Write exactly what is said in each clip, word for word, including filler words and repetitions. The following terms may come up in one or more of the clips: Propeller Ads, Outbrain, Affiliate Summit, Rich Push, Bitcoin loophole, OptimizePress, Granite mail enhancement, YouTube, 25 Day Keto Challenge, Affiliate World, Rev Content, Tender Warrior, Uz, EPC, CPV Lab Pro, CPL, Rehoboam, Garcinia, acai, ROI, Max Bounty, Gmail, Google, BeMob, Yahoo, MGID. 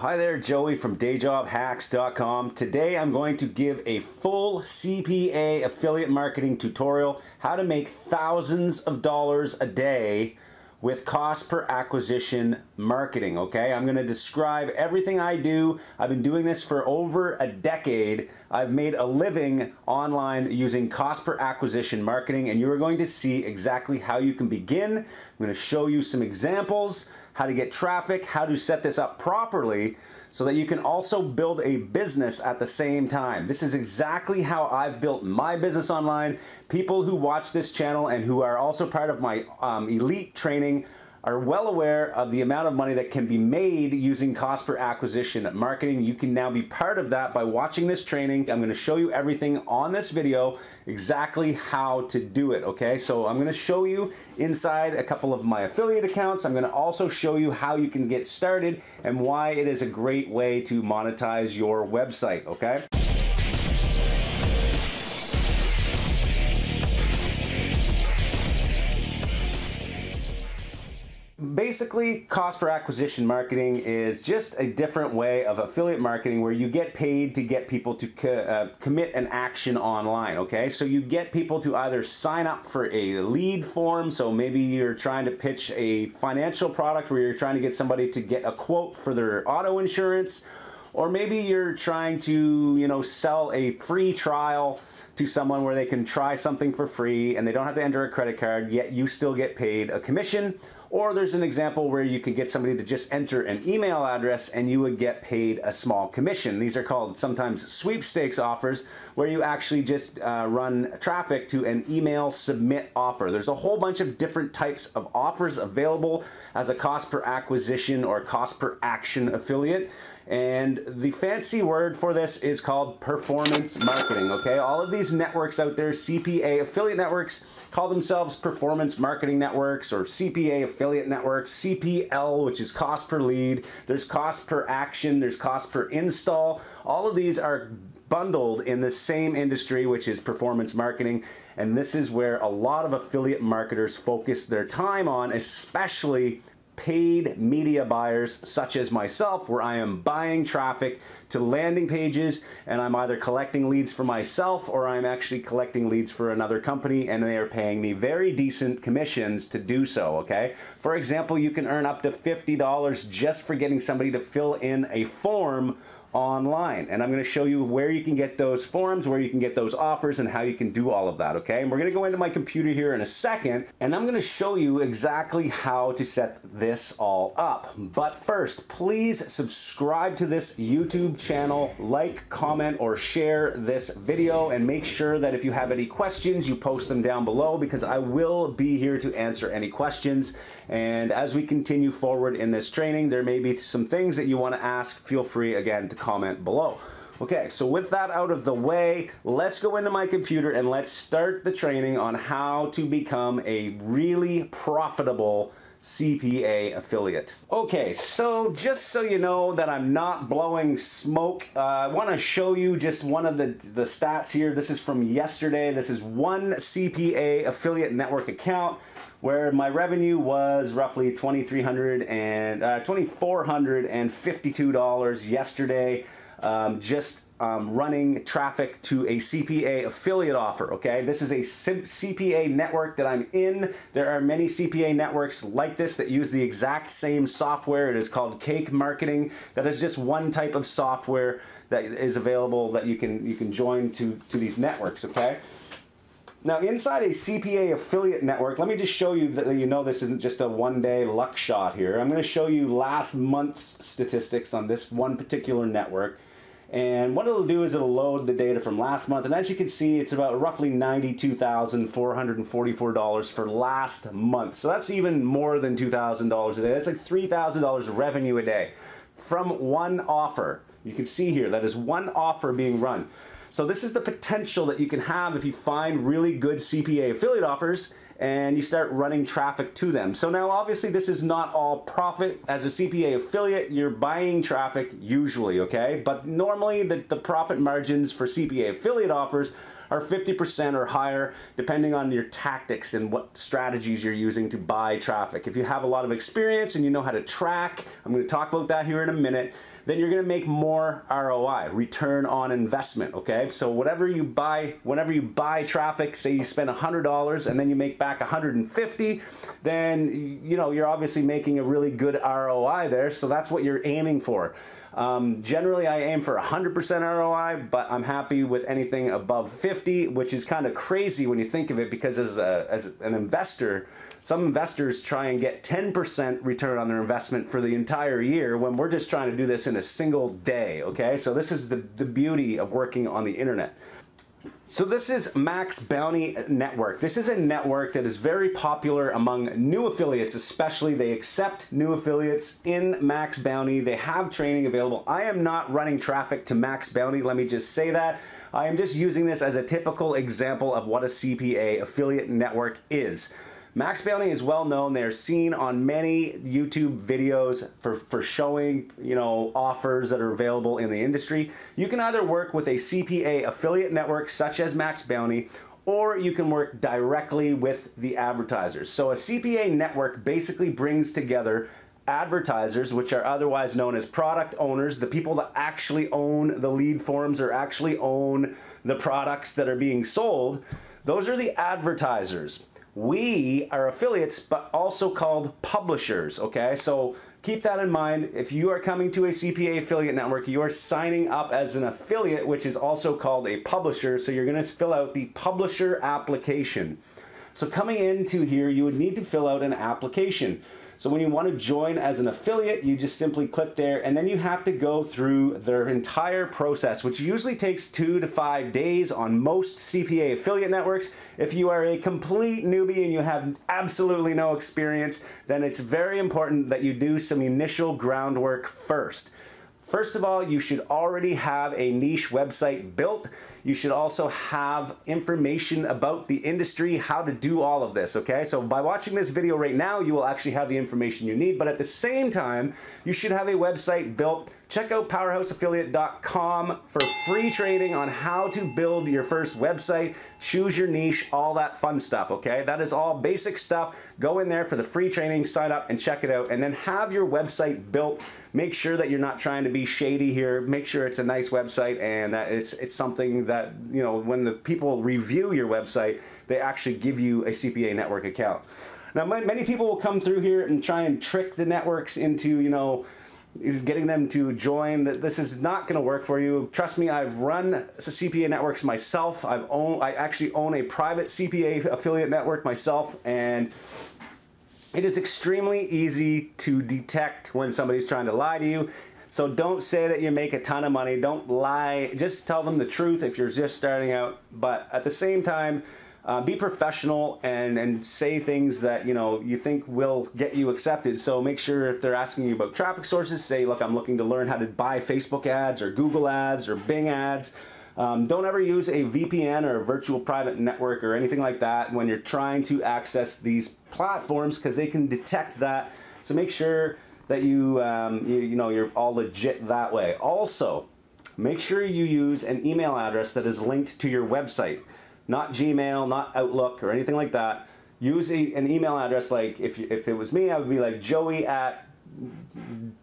Hi there, Joey from day job hacks dot com. Today I'm going to give a full C P A affiliate marketing tutorial, how to make thousands of dollars a day with cost per acquisition marketing, okay? I'm gonna describe everything I do. I've been doing this for over a decade. I've made a living online using cost per acquisition marketing, and you're going to see exactly how you can begin. I'm gonna show you some examples, how to get traffic, how to set this up properly so that you can also build a business at the same time. This is exactly how I've built my business online. People who watch this channel and who are also part of my um, elite training are well aware of the amount of money that can be made using cost per acquisition marketing. You can now be part of that by watching this training. I'm gonna show you everything on this video, exactly how to do it, okay? So I'm gonna show you inside a couple of my affiliate accounts. I'm gonna also show you how you can get started and why it is a great way to monetize your website, okay? Basically, cost per acquisition marketing is just a different way of affiliate marketing where you get paid to get people to co uh, commit an action online, okay? So you get people to either sign up for a lead form, so maybe you're trying to pitch a financial product where you're trying to get somebody to get a quote for their auto insurance, or maybe you're trying to, you know, sell a free trial to someone where they can try something for free and they don't have to enter a credit card, yet you still get paid a commission. Or there's an example where you can get somebody to just enter an email address and you would get paid a small commission. These are called sometimes sweepstakes offers, where you actually just uh, run traffic to an email submit offer. There's a whole bunch of different types of offers available as a cost per acquisition or cost per action affiliate. And the fancy word for this is called performance marketing, okay? All of these networks out there, C P A affiliate networks, call themselves performance marketing networks or C P A affiliate networks, C P L, which is cost per lead. There's cost per action, there's cost per install. All of these are bundled in the same industry, which is performance marketing, and this is where a lot of affiliate marketers focus their time on, especially paid media buyers such as myself, where I am buying traffic to landing pages and I'm either collecting leads for myself or I'm actually collecting leads for another company and they are paying me very decent commissions to do so, okay? For example, you can earn up to fifty dollars just for getting somebody to fill in a form online, and I'm going to show you where you can get those forms, where you can get those offers, and how you can do all of that, okay? And we're going to go into my computer here in a second and I'm going to show you exactly how to set this all up. But first, please subscribe to this YouTube channel, like, comment, or share this video, and make sure that if you have any questions you post them down below, because I will be here to answer any questions. And as we continue forward in this training, there may be some things that you want to ask. Feel free again to comment below. Okay, so with that out of the way, let's go into my computer and let's start the training on how to become a really profitable C P A affiliate. Okay, so just so you know that I'm not blowing smoke, uh, I want to show you just one of the, the stats here. This is from yesterday. This is one C P A affiliate network account where my revenue was roughly twenty-three hundred dollars and uh, twenty-four fifty-two yesterday, um, just um, running traffic to a C P A affiliate offer, okay? This is a C P A network that I'm in. There are many C P A networks like this that use the exact same software. It is called Cake Marketing. That is just one type of software that is available that you can, you can join to, to these networks, okay? Now, inside a C P A affiliate network, let me just show you that, you know, this isn't just a one-day luck shot here. I'm going to show you last month's statistics on this one particular network. And what it'll do is it'll load the data from last month. And as you can see, it's about roughly ninety-two thousand four hundred forty-four dollars for last month. So that's even more than two thousand dollars a day. That's like three thousand dollars revenue a day from one offer. You can see here that is one offer being run. So this is the potential that you can have if you find really good C P A affiliate offers and you start running traffic to them. So now obviously this is not all profit. As a C P A affiliate, you're buying traffic usually, okay? But normally the, the profit margins for C P A affiliate offers are fifty percent or higher, depending on your tactics and what strategies you're using to buy traffic. If you have a lot of experience and you know how to track, I'm going to talk about that here in a minute, then you're going to make more R O I, return on investment, okay? So whatever you buy, whenever you buy traffic, say you spend one hundred dollars and then you make back one hundred fifty, then you know, you're obviously making a really good R O I there, so that's what you're aiming for. Um, generally, I aim for one hundred percent R O I, but I'm happy with anything above fifty, which is kind of crazy when you think of it, because as, a, as an investor, some investors try and get ten percent return on their investment for the entire year when we're just trying to do this in a single day, okay? So this is the, the beauty of working on the internet. So this is Max Bounty Network. This is a network that is very popular among new affiliates, especially. They accept new affiliates in Max Bounty. They have training available. I am not running traffic to Max Bounty, let me just say that. I am just using this as a typical example of what a C P A affiliate network is. Max Bounty is well known. They're seen on many YouTube videos for, for showing, you know, offers that are available in the industry. You can either work with a C P A affiliate network such as Max Bounty, or you can work directly with the advertisers. So a C P A network basically brings together advertisers, which are otherwise known as product owners, the people that actually own the lead forms or actually own the products that are being sold. Those are the advertisers. We are affiliates, but also called publishers, okay? So keep that in mind. If you are coming to a C P A affiliate network, you are signing up as an affiliate, which is also called a publisher. So you're gonna fill out the publisher application. So coming into here, you would need to fill out an application. So when you want to join as an affiliate, you just simply click there, and then you have to go through their entire process, which usually takes two to five days on most C P A affiliate networks. If you are a complete newbie and you have absolutely no experience, then it's very important that you do some initial groundwork first. First of all, you should already have a niche website built. You should also have information about the industry, how to do all of this, okay? So by watching this video right now, you will actually have the information you need, but at the same time, you should have a website built. Check out powerhouse affiliate dot com for free training on how to build your first website, choose your niche, all that fun stuff, okay? That is all basic stuff. Go in there for the free training, sign up and check it out, and then have your website built. Make sure that you're not trying to be shady here. Make sure it's a nice website and that it's it's something that, you know, when the people review your website, they actually give you a C P A network account. Now, many people will come through here and try and trick the networks into, you know, getting them to join. That this is not going to work for you. Trust me, I've run C P A networks myself. I've own I actually own a private C P A affiliate network myself, and it is extremely easy to detect when somebody's trying to lie to you. So don't say that you make a ton of money. Don't lie. Just tell them the truth if you're just starting out. But at the same time, uh, be professional and, and say things that, you know, you think will get you accepted. So make sure if they're asking you about traffic sources, say, look, I'm looking to learn how to buy Facebook ads or Google ads or Bing ads. Um, don't ever use a V P N or a virtual private network or anything like that when you're trying to access these platforms, because they can detect that. So make sure that you, um, you, you know, you're all legit that way. Also, make sure you use an email address that is linked to your website, not Gmail, not Outlook or anything like that. Use a, an email address like, if, you, if it was me, I would be like joey at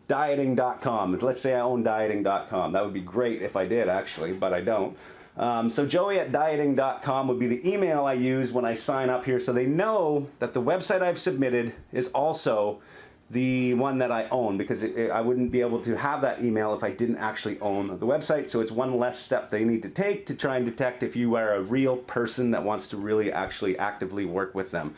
dieting dot com. Let's say I own dieting dot com. That would be great if I did actually, but I don't. Um, so joey at dieting dot com would be the email I use when I sign up here, so they know that the website I've submitted is also the one that I own, because it, it, I wouldn't be able to have that email if I didn't actually own the website. So it's one less step they need to take to try and detect if you are a real person that wants to really actually actively work with them.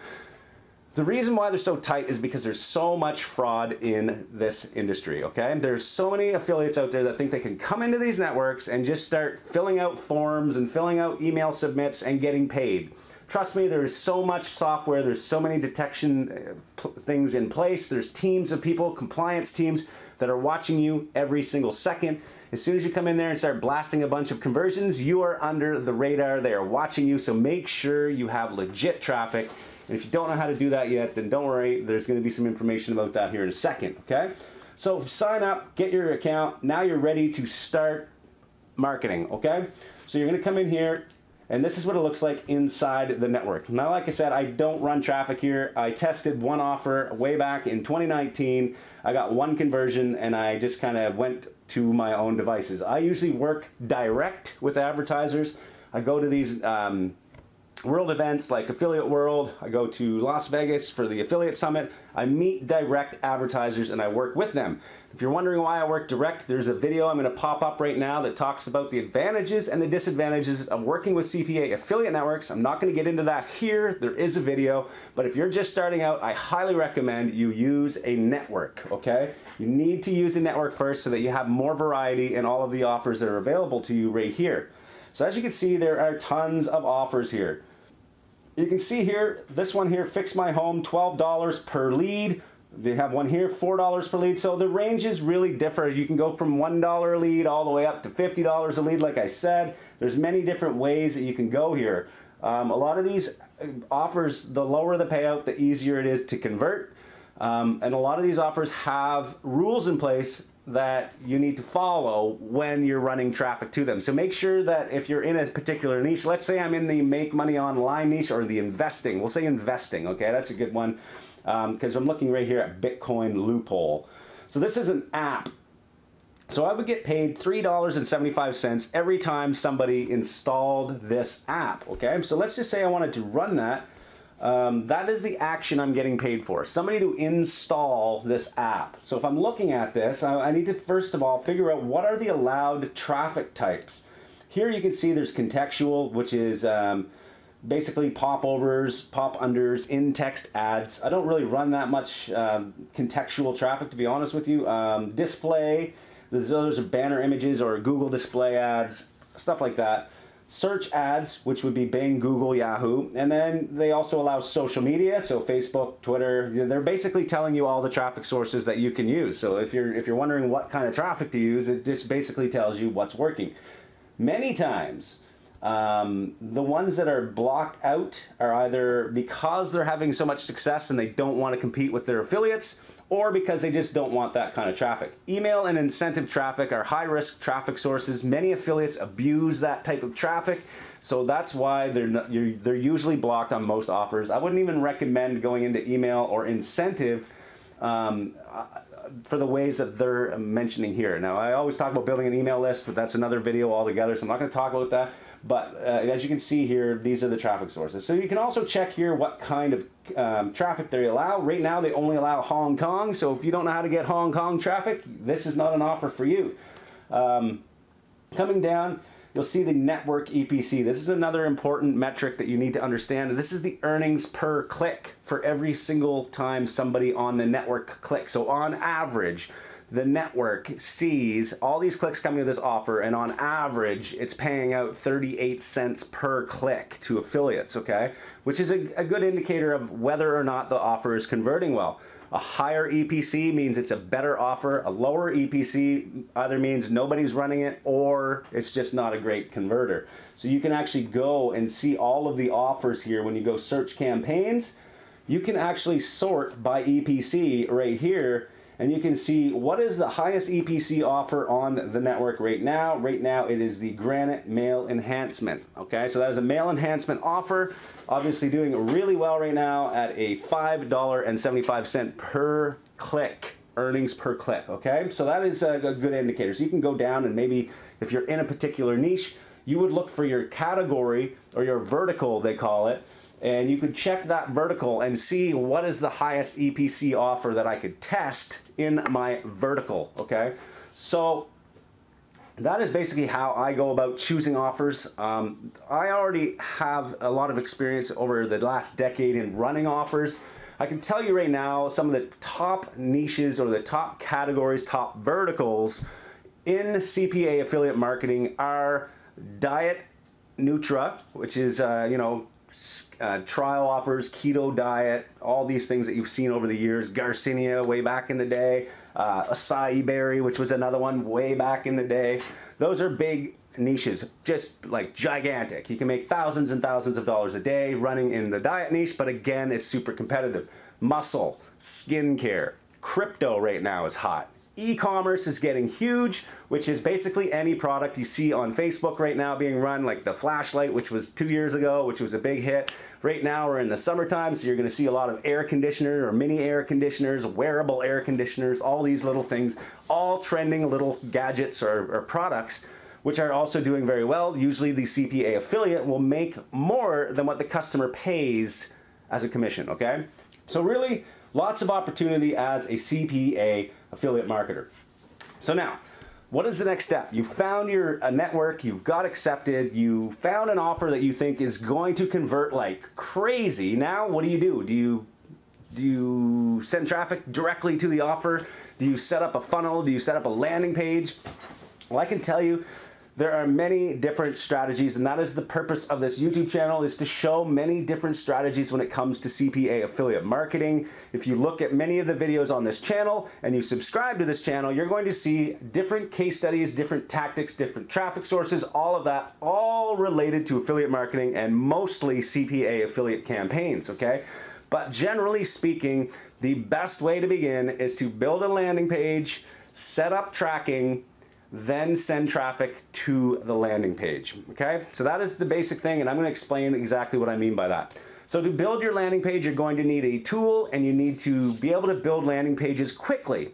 The reason why they're so tight is because there's so much fraud in this industry, okay? There's so many affiliates out there that think they can come into these networks and just start filling out forms and filling out email submits and getting paid. Trust me, there is so much software, there's so many detection things in place, there's teams of people, compliance teams, that are watching you every single second. As soon as you come in there and start blasting a bunch of conversions, you are under the radar, they are watching you, so make sure you have legit traffic. And if you don't know how to do that yet, then don't worry, there's gonna be some information about that here in a second, okay? So sign up, get your account, now you're ready to start marketing, okay? So you're gonna come in here, and this is what it looks like inside the network. Now, like I said, I don't run traffic here. I tested one offer way back in twenty nineteen. I got one conversion and I just kind of went to my own devices. I usually work direct with advertisers. I go to these um, world events like Affiliate World. I go to Las Vegas for the Affiliate Summit. I meet direct advertisers and I work with them. If you're wondering why I work direct, there's a video I'm going to pop up right now that talks about the advantages and the disadvantages of working with C P A affiliate networks. I'm not going to get into that here. There is a video, but if you're just starting out, I highly recommend you use a network, okay? You need to use a network first so that you have more variety in all of the offers that are available to you right here. So as you can see, there are tons of offers here. You can see here, this one here, Fix My Home, twelve dollars per lead. They have one here, four dollars per lead. So the ranges really differ. You can go from one dollar a lead all the way up to fifty dollars a lead, like I said. There's many different ways that you can go here. Um, a lot of these offers, the lower the payout, the easier it is to convert. Um, and a lot of these offers have rules in place that you need to follow when you're running traffic to them. So make sure that if you're in a particular niche, let's say I'm in the make money online niche or the investing, we'll say investing, okay, that's a good one, because um, I'm looking right here at Bitcoin loophole. So this is an app. So I would get paid three dollars and seventy-five cents every time somebody installed this app, okay? So let's just say I wanted to run that. Um, that is the action I'm getting paid for, somebody to install this app. So if I'm looking at this, I, I need to first of all figure out what are the allowed traffic types. Here you can see there's contextual, which is um, basically popovers, pop unders, in-text ads. I don't really run that much um, contextual traffic, to be honest with you. Um, display, those are banner images or Google display ads, stuff like that. Search ads, which would be Bing, Google, Yahoo, and then they also allow social media, so Facebook, Twitter. They're basically telling you all the traffic sources that you can use. So if you're if you're wondering what kind of traffic to use, it just basically tells you what's working. Many times, um, the ones that are blocked out are either because they're having so much success and they don't want to compete with their affiliates, or because they just don't want that kind of traffic. Email and incentive traffic are high-risk traffic sources. Many affiliates abuse that type of traffic, so that's why they're not, you're, they're usually blocked on most offers. I wouldn't even recommend going into email or incentive um, for the ways that they're mentioning here. Now, I always talk about building an email list, but that's another video altogether, so I'm not going to talk about that. But uh, as you can see here, these are the traffic sources. So you can also check here what kind of um, traffic they allow. Right now, they only allow Hong Kong. So if you don't know how to get Hong Kong traffic, this is not an offer for you. Um, coming down, you'll see the network E P C. This is another important metric that you need to understand. This is the earnings per click for every single time somebody on the network clicks. So on average, the network sees all these clicks coming to this offer, and on average, it's paying out thirty-eight cents per click to affiliates, okay? Which is a, a good indicator of whether or not the offer is converting well. A higher E P C means it's a better offer. A lower E P C either means nobody's running it or it's just not a great converter. So you can actually go and see all of the offers here when you go search campaigns. You can actually sort by E P C right here, and you can see what is the highest E P C offer on the network right now. Right now it is the Granite mail enhancement, okay? So that is a mail enhancement offer, obviously doing really well right now at a five dollars and seventy-five cents per click, earnings per click, okay? So that is a good indicator. So you can go down and maybe if you're in a particular niche, you would look for your category or your vertical, they call it, and you could check that vertical and see what is the highest E P C offer that I could test in my vertical, okay? So that is basically how I go about choosing offers. Um, I already have a lot of experience over the last decade in running offers. I can tell you right now some of the top niches or the top categories, top verticals in C P A affiliate marketing are diet, nutra, which is, uh, you know, uh, trial offers, keto diet, all these things that you've seen over the years, Garcinia way back in the day, uh, acai berry, which was another one way back in the day. Those are big niches, just like gigantic. You can make thousands and thousands of dollars a day running in the diet niche, but again, it's super competitive. Muscle, skincare, crypto right now is hot. E-commerce is getting huge, which is basically any product you see on Facebook right now being run, like the flashlight, which was two years ago, which was a big hit. Right now we're in the summertime, so you're gonna see a lot of air conditioner or mini air conditioners, wearable air conditioners, all these little things, all trending little gadgets or, or products, which are also doing very well. Usually the C P A affiliate will make more than what the customer pays as a commission, okay? So really, lots of opportunity as a C P A affiliate marketer. So now, what is the next step? You found your a network, you've got accepted, you found an offer that you think is going to convert like crazy. Now, what do you do? Do you Do you send traffic directly to the offer? Do you set up a funnel? Do you set up a landing page? Well, I can tell you, there are many different strategies, and that is the purpose of this YouTube channel, is to show many different strategies when it comes to C P A affiliate marketing. If you look at many of the videos on this channel and you subscribe to this channel, you're going to see different case studies, different tactics, different traffic sources, all of that, all related to affiliate marketing and mostly C P A affiliate campaigns, okay? But generally speaking, the best way to begin is to build a landing page, set up tracking, then send traffic to the landing page, okay? So that is the basic thing, and I'm gonna explain exactly what I mean by that. So to build your landing page, you're going to need a tool, and you need to be able to build landing pages quickly.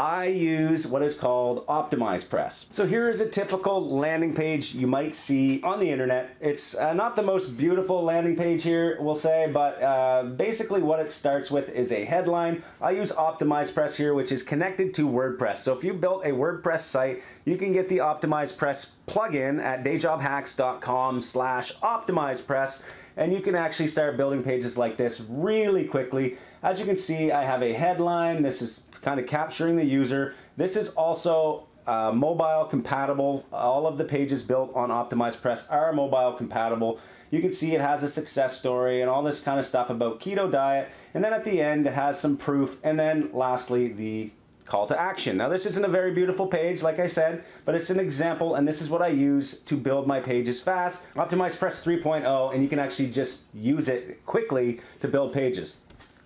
I use what is called OptimizePress. So here is a typical landing page you might see on the internet. It's uh, not the most beautiful landing page here, we'll say, but uh, basically what it starts with is a headline. I use OptimizePress here, which is connected to WordPress. So if you built a WordPress site, you can get the OptimizePress plugin at dayjobhacks dot com slash OptimizePress, and you can actually start building pages like this really quickly. As you can see, I have a headline. This is kind of capturing the user. This is also uh, mobile compatible. All of the pages built on OptimizePress are mobile compatible. You can see it has a success story and all this kind of stuff about keto diet. And then at the end, it has some proof. And then lastly, the call to action. Now, this isn't a very beautiful page, like I said, but it's an example, and this is what I use to build my pages fast. OptimizePress three point oh, and you can actually just use it quickly to build pages.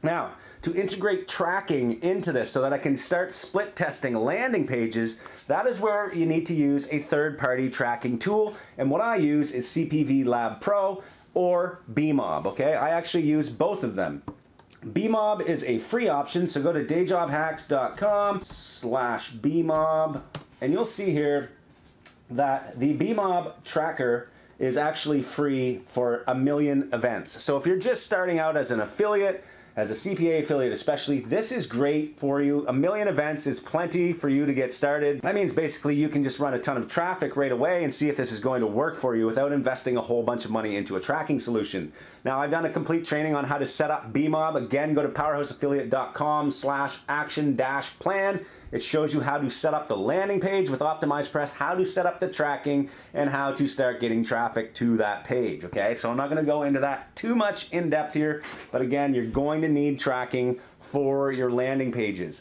Now, to integrate tracking into this so that I can start split testing landing pages, that is where you need to use a third-party tracking tool. And what I use is C P V Lab Pro or BeMob, okay? I actually use both of them. BeMob is a free option, so go to dayjobhacks dot com slash BeMob, and you'll see here that the BeMob tracker is actually free for a million events. So if you're just starting out as an affiliate, as a C P A affiliate especially, this is great for you. A million events is plenty for you to get started. That means basically you can just run a ton of traffic right away and see if this is going to work for you without investing a whole bunch of money into a tracking solution. Now, I've done a complete training on how to set up BeMob. Again, go to powerhouse affiliate dot com slash action dash plan. It shows you how to set up the landing page with OptimizePress, how to set up the tracking, and how to start getting traffic to that page, okay? So I'm not gonna go into that too much in depth here, but again, you're going to need tracking for your landing pages.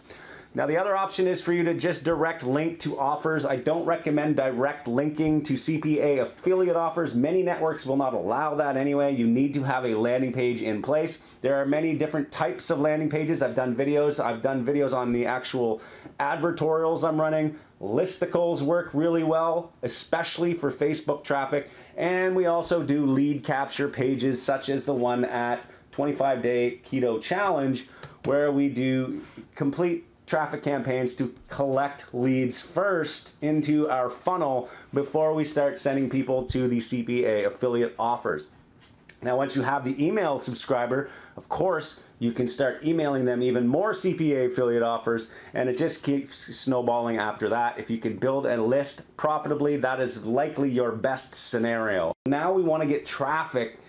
Now, the other option is for you to just direct link to offers. I don't recommend direct linking to C P A affiliate offers. Many networks will not allow that anyway. You need to have a landing page in place. There are many different types of landing pages. I've done videos. I've done videos on the actual advertorials I'm running. Listicles work really well, especially for Facebook traffic. And we also do lead capture pages, such as the one at twenty-five day keto challenge, where we do complete traffic campaigns to collect leads first into our funnel before we start sending people to the C P A affiliate offers. Now, once you have the email subscriber, of course, you can start emailing them even more C P A affiliate offers, and it just keeps snowballing after that. If you can build a list profitably, that is likely your best scenario. Now we want to get traffic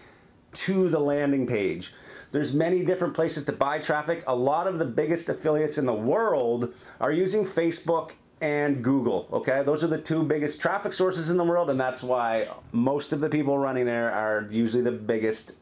to the landing page. There's many different places to buy traffic. A lot of the biggest affiliates in the world are using Facebook and Google, okay? Those are the two biggest traffic sources in the world, and that's why most of the people running there are usually the biggest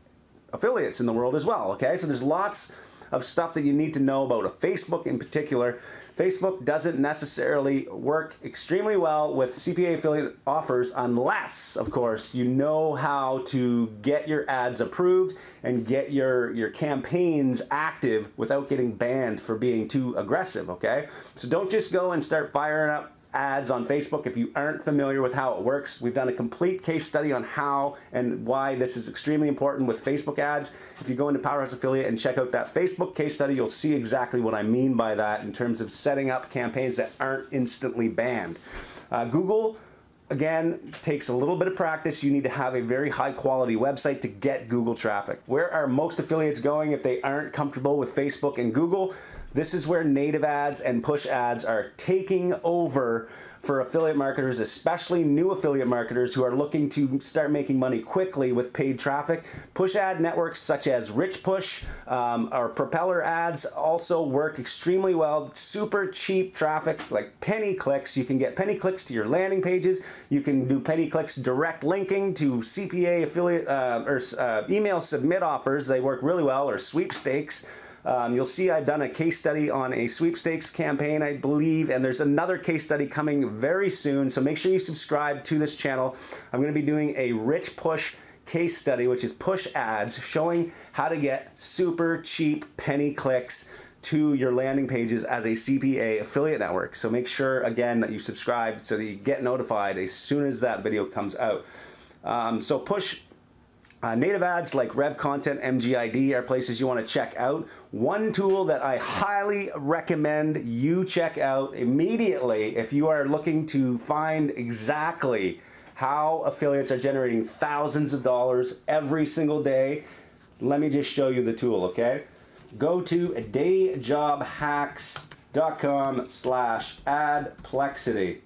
affiliates in the world as well, okay? So there's lots of stuff that you need to know about Facebook in particular. Facebook doesn't necessarily work extremely well with C P A affiliate offers unless, of course, you know how to get your ads approved and get your, your campaigns active without getting banned for being too aggressive, okay? So don't just go and start firing up ads on Facebook if you aren't familiar with how it works. We've done a complete case study on how and why this is extremely important with Facebook ads. If you go into Powerhouse Affiliate and check out that Facebook case study, you'll see exactly what I mean by that in terms of setting up campaigns that aren't instantly banned. Uh, Google, again, takes a little bit of practice. You need to have a very high quality website to get Google traffic. Where are most affiliates going if they aren't comfortable with Facebook and Google? This is where native ads and push ads are taking over for affiliate marketers, especially new affiliate marketers who are looking to start making money quickly with paid traffic. Push ad networks such as Rich Push um, or Propeller Ads also work extremely well. Super cheap traffic, like penny clicks. You can get penny clicks to your landing pages. You can do penny clicks direct linking to C P A affiliate uh, or uh, email submit offers. They work really well, or sweepstakes. Um, you'll see I've done a case study on a sweepstakes campaign, I believe, and there's another case study coming very soon, so make sure you subscribe to this channel. I'm going to be doing a Rich Push case study, which is push ads, showing how to get super cheap penny clicks to your landing pages as a C P A affiliate network. So make sure, again, that you subscribe so that you get notified as soon as that video comes out. Um, so push uh, native ads like Rev Content, M G I D are places you want to check out. One tool that I highly recommend you check out immediately if you are looking to find exactly how affiliates are generating thousands of dollars every single day. Let me just show you the tool, okay? Go to dayjobhacks dot com slash adplexity.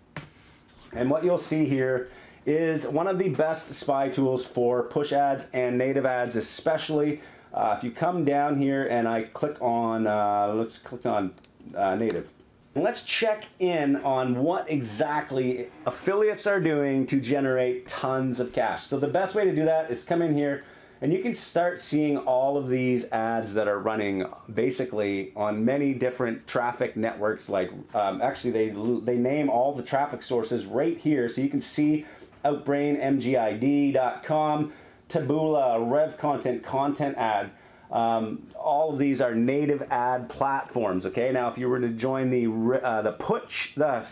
And what you'll see here is one of the best spy tools for push ads and native ads, especially. Uh, if you come down here and I click on, uh, let's click on uh, native. And let's check in on what exactly affiliates are doing to generate tons of cash. So the best way to do that is come in here, and you can start seeing all of these ads that are running basically on many different traffic networks. Like um, actually they, they name all the traffic sources right here. So you can see Outbrain, M G I D dot com, Taboola, Rev Content, Content Ad. Um, all of these are native ad platforms. Okay, now if you were to join the, uh, the push, the,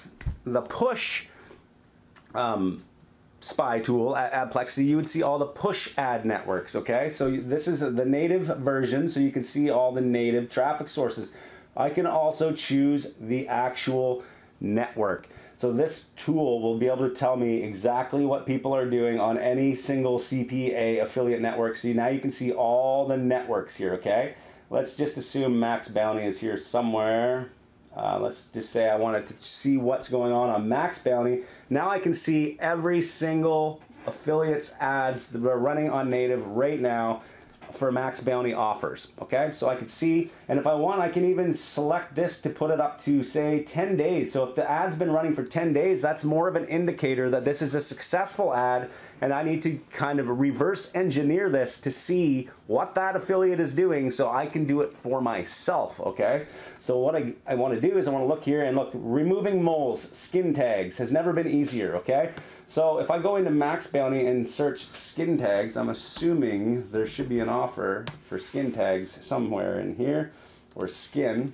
the push, um, spy tool at AdPlexity, you would see all the push ad networks, okay? So this is the native version, so you can see all the native traffic sources. I can also choose the actual network. So this tool will be able to tell me exactly what people are doing on any single C P A affiliate network. So now you can see all the networks here, okay? Let's just assume Max Bounty is here somewhere. Uh, let's just say I wanted to see what's going on on Max Bounty. Now I can see every single affiliate's ads that are running on native right now for Max Bounty offers, okay? So I can see, and if I want, I can even select this to put it up to, say, ten days. So if the ad's been running for ten days, that's more of an indicator that this is a successful ad, and I need to kind of reverse engineer this to see what that affiliate is doing so I can do it for myself, okay? So what I, I wanna do is I wanna look here and look, removing moles, skin tags has never been easier, okay? So if I go into Max Bounty and search skin tags, I'm assuming there should be an offer for skin tags somewhere in here, or skin.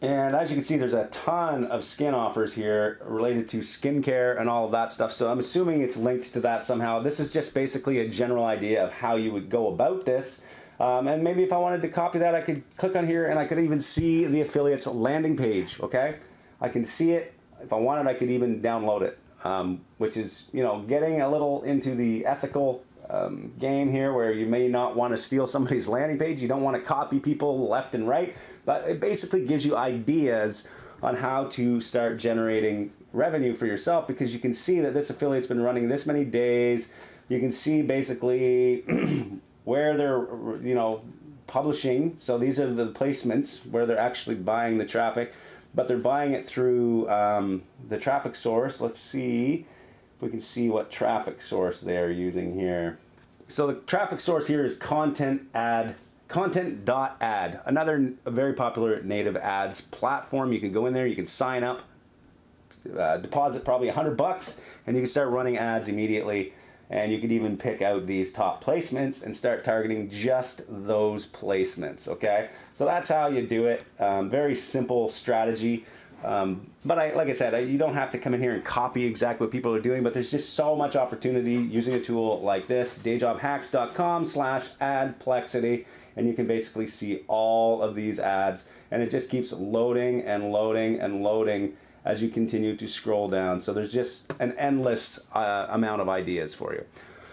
And as you can see, there's a ton of skin offers here related to skincare and all of that stuff. So I'm assuming it's linked to that somehow. This is just basically a general idea of how you would go about this. Um, and maybe if I wanted to copy that, I could click on here and I could even see the affiliate's landing page, okay? I can see it. If I wanted, I could even download it, um, which is, you know, getting a little into the ethical Um, game here, where you may not want to steal somebody's landing page. You don't want to copy people left and right, but it basically gives you ideas on how to start generating revenue for yourself, because you can see that this affiliate's been running this many days. You can see basically where they're, you know, publishing. So these are the placements where they're actually buying the traffic, but they're buying it through um, the traffic source. Let's see. we can see what traffic source they're using here. So the traffic source here is Content Ad, Content.ad, another very popular native ads platform. You can go in there, you can sign up, uh, deposit probably a hundred bucks, and you can start running ads immediately. And you could even pick out these top placements and start targeting just those placements, okay? So that's how you do it. Um, very simple strategy. Um, but I, like I said, I, you don't have to come in here and copy exactly what people are doing, but there's just so much opportunity using a tool like this, dayjobhacks dot com slash adplexity, and you can basically see all of these ads, and it just keeps loading and loading and loading as you continue to scroll down. So there's just an endless uh, amount of ideas for you.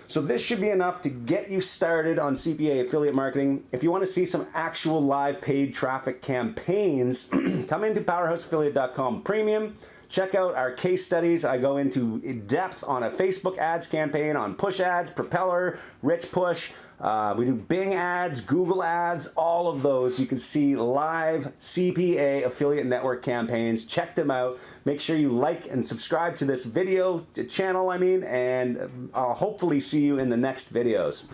So this should be enough to get you started on C P A affiliate marketing. If you want to see some actual live paid traffic campaigns, come into powerhouse affiliate dot com Premium. Check out our case studies. I go into depth on a Facebook ads campaign, on push ads, Propeller, Rich Push. Uh, we do Bing ads, Google ads, all of those. You can see live C P A affiliate network campaigns. Check them out. Make sure you like and subscribe to this video, channel I mean, and I'll hopefully see you in the next videos.